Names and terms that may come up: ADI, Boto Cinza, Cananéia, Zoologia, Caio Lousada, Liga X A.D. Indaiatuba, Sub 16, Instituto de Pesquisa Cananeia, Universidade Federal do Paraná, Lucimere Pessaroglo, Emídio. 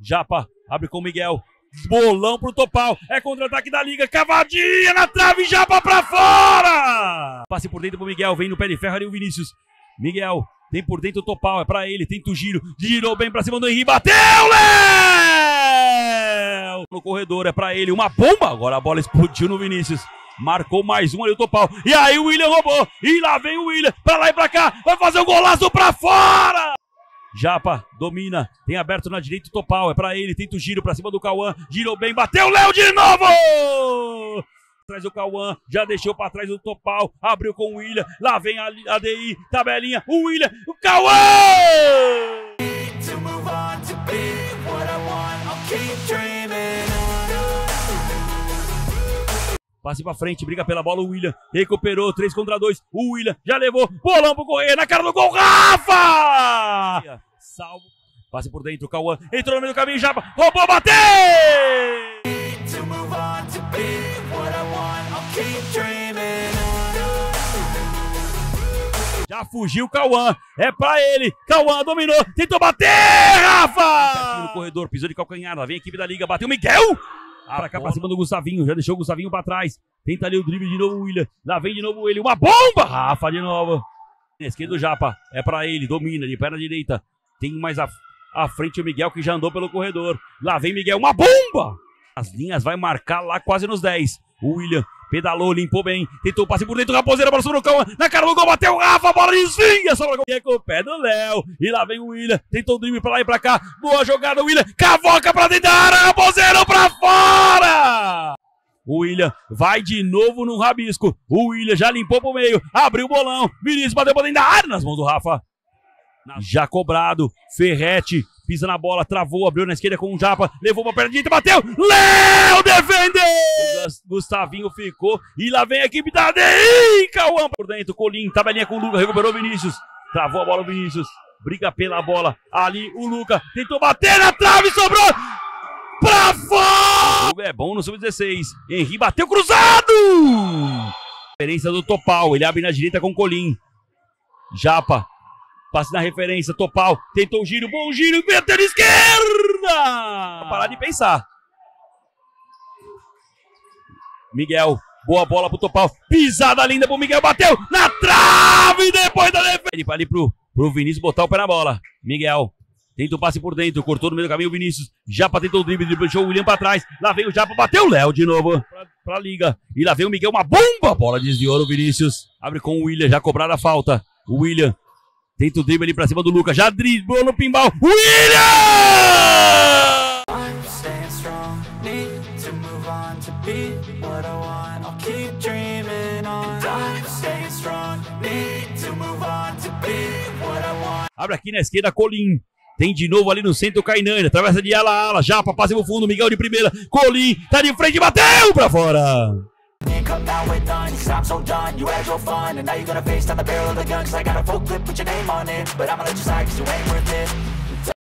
Japa abre com o Miguel. Bolão pro Topal. É contra-ataque da Liga. Cavadinha na trave. Japa pra fora. Passe por dentro pro Miguel. Vem no pé de ferro ali o Vinícius. Miguel tem por dentro o Topal. É pra ele. Tenta o giro. Girou bem pra cima do Henrique. Bateu, Léo! No corredor. É pra ele. Uma bomba. Agora a bola explodiu no Vinícius. Marcou mais um ali o Topal. E aí o William roubou. E lá vem o William. Pra lá e pra cá. Vai fazer o golaço pra fora. Japa domina. Tem aberto na direita o Topal. É pra ele. Tenta o giro pra cima do Cauã. Girou bem. Bateu o Léo de novo. Traz o Cauã. Já deixou pra trás o Topal. Abriu com o William. Lá vem a ADI. Tabelinha. O William. O Cauã. Passe pra frente, briga pela bola o William. Recuperou, 3 contra 2. O William já levou. Bolão pro correr, na cara do gol. Rafa! Salvo. Passe por dentro, Cauã. Entrou no meio do caminho, Japa. Roubou, bateu! Já fugiu, Cauã. É pra ele. Cauã dominou. Tentou bater, Rafa! No corredor, pisou de calcanhar. Lá vem a equipe da Liga. Bateu Miguel! Pra cá, pra cima do Gustavinho, já deixou o Gustavinho pra trás. Tenta ali o drible de novo o William. Lá vem de novo ele, uma bomba! Rafa de novo. Esquerdo Japa, é pra ele, domina de perna direita. Tem mais à frente o Miguel que já andou pelo corredor. Lá vem Miguel, uma bomba! As linhas vai marcar lá quase nos 10. O William pedalou, limpou bem. Tentou o passe por dentro, Raposeira, bola sobre o Cauã. Na cara do gol, bateu o Rafa, bola desvia. Sobra o gol com o pé do Léo. E lá vem o William, tentou o drible pra lá e pra cá. Boa jogada, o William, cavoca pra dentro da área, Raposeira pra fora. O William vai de novo no rabisco. O William já limpou pro meio, abriu o bolão. Vinícius bateu pra dentro da área, nas mãos do Rafa. Já cobrado, Ferretti pisa na bola, travou, abriu na esquerda com o Japa, levou pra perna direita, bateu, Léo defendeu! Gustavinho ficou, e lá vem a equipe da ADI, Cauã por dentro, Colim, tabelinha com o Lucas, recuperou o Vinícius, travou a bola o Vinícius, briga pela bola, ali o Lucas, tentou bater na trave, sobrou, pra fora! É bom no Sub-16, Henrique bateu cruzado! Referência do Topal, ele abre na direita com o Colim, Japa, passe na referência, Topal, tentou o giro, bom giro, meteu na esquerda! Parar de pensar. Miguel, boa bola pro Topal, pisada linda pro Miguel, bateu na trave, depois da defesa. Ele vai ali pro Vinícius botar o pé na bola. Miguel, tenta o passe por dentro, cortou no meio do caminho o Vinícius, Japa tentou o drible, deixou o William pra trás, lá vem o Japa, bateu o Léo de novo pra Liga. E lá vem o Miguel, uma bomba, a bola desviou no Vinícius, abre com o William, já cobrada a falta, o William. Tenta o drible ali pra cima do Lucas, já driblou no pinball, William! Abre aqui na esquerda, Colim. Tem de novo ali no centro o Cainani, atravessa de ala a ala, Japa, passa no fundo, Miguel de primeira, Colim, tá de frente, bateu pra fora! Now you're gonna face down the barrel of the gun, cause I got a full clip, put your name on it, but I'ma let you slide, cause you ain't worth it.